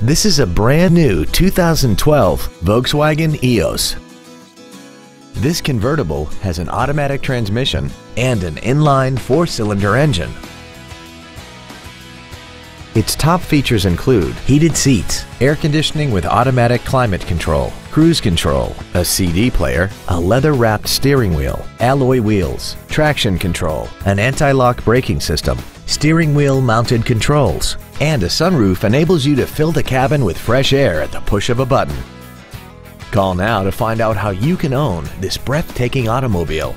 This is a brand new 2012 Volkswagen EOS. This convertible has an automatic transmission and an inline four-cylinder engine. Its top features include heated seats, air conditioning with automatic climate control, cruise control, a CD player, a leather-wrapped steering wheel, alloy wheels, traction control, an anti-lock braking system, steering wheel mounted controls, and a sunroof enables you to fill the cabin with fresh air at the push of a button. Call now to find out how you can own this breathtaking automobile.